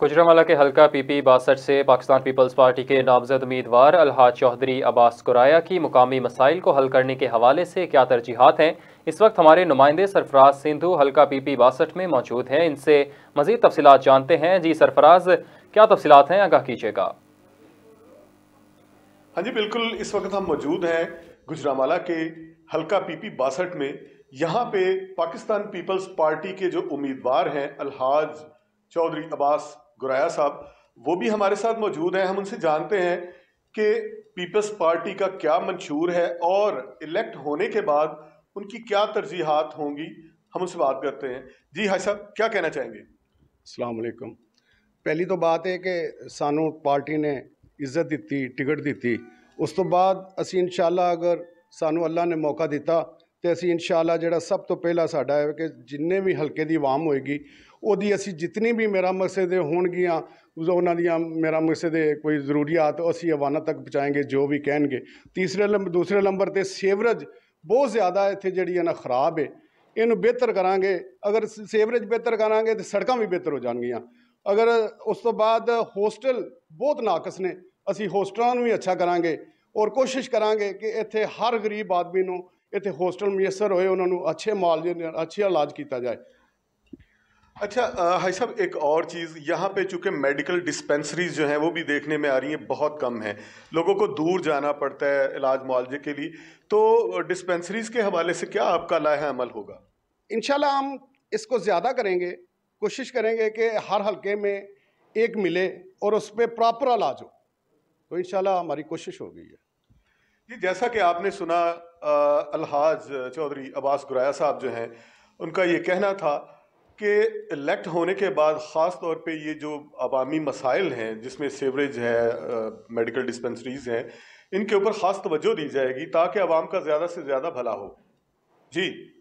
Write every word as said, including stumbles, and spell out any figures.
गुजरांवाला के हलका पीपी बासठ से पाकिस्तान पीपल्स पार्टी के नामजद उम्मीदवार अलहाज चौधरी अब्बास गुराया की मुकामी मसाइल को हल करने के हवाले से क्या तरजीहात हैं, इस वक्त हमारे नुमाइंदे सरफराज सिंधु हलका पीपी बासठ में मौजूद हैं। इनसे मजीद तफसीलात जानते हैं। जी सरफराज, क्या तफसीलात हैं, आगाह कीजिएगा। हाँ जी, बिल्कुल, इस वक्त हम मौजूद हैं गुजरांवाला के हलका पीपी बासठ में। यहाँ पे पाकिस्तान पीपल्स पार्टी के जो उम्मीदवार हैं अलहाज चौधरी अब्बास गुराया साहब, वो भी हमारे साथ मौजूद हैं। हम उनसे जानते हैं कि पीपल्स पार्टी का क्या मंशूर है और इलेक्ट होने के बाद उनकी क्या तरजीहात होंगी। हम उनसे बात करते हैं। जी हाजी साहब, क्या कहना चाहेंगे? अस्सलाम वालेकुम। पहली तो बात है कि सानू पार्टी ने इज्जत दी, टिकट दी, उस तो बाद असी इंशाल्लाह अगर सानू अल्लाह ने मौका दिता तो असी इंशाल्लाह जिहड़ा सब तो पहला साडा है कि जिन्ने भी हल्के दी आवाम होएगी ਉਹਦੀ ਅਸੀਂ जितनी भी मेरा मकसद ਹੋਣਗੀਆਂ ਉਹਨਾਂ ਦੀਆਂ मेरा मकसद कोई ਜ਼ਰੂਰੀਅਤ ਅਸੀਂ ਆਵਾਨਾ तक ਪਹੁੰਚਾएंगे जो भी ਕਹਿਣਗੇ। तीसरे नंबर दूसरे नंबर ਤੇ ਸੀਵਰੇਜ बहुत ज़्यादा ਇੱਥੇ ਜਿਹੜੀ ਹੈ ਨਾ ਖਰਾਬ ਹੈ, ਇਹਨੂੰ ਬਿਹਤਰ ਕਰਾਂਗੇ। अगर ਸੀਵਰੇਜ ਬਿਹਤਰ ਕਰਾਂਗੇ तो ਸੜਕਾਂ भी ਬਿਹਤਰ ਹੋ ਜਾਣਗੀਆਂ। अगर उस तो बाद ਹੋਸਟਲ बहुत ਨਾਕਸ ਨੇ, ਅਸੀਂ ਹੋਸਟਲਾਂ ਨੂੰ ਵੀ अच्छा ਕਰਾਂਗੇ और कोशिश ਕਰਾਂਗੇ कि ਇੱਥੇ हर गरीब आदमी ਨੂੰ ਇੱਥੇ ਹੋਸਟਲ ਮੁਯਸਰ ਹੋਏ, ਉਹਨਾਂ ਨੂੰ अच्छे ਮਾਲਜੇ ਨਾਲ अच्छा इलाज किया जाए। अच्छा हाई साहब, एक और चीज़, यहाँ पे चूँकि मेडिकल डिस्पेंसरीज जो हैं वो भी देखने में आ रही हैं बहुत कम हैं, लोगों को दूर जाना पड़ता है इलाज मुआलजे के लिए, तो डिस्पेंसरीज़ के हवाले से क्या आपका लाहा अमल होगा? इंशाल्लाह हम इसको ज़्यादा करेंगे, कोशिश करेंगे कि हर हलके में एक मिले और उस पर प्रॉपर इलाज हो, तो इंशाल्लाह हमारी कोशिश हो गई है। जी, जैसा कि आपने सुना अलहाज चौधरी अब्बास गुराया साहब जो हैं, उनका ये कहना था कि इलेक्ट होने के बाद ख़ास तौर पे ये जो आवामी मसाइल हैं जिसमें सीवरेज है, मेडिकल डिस्पेंसरीज़ हैं, इनके ऊपर ख़ास तवज्जो दी जाएगी ताकि आवाम का ज़्यादा से ज़्यादा भला हो। जी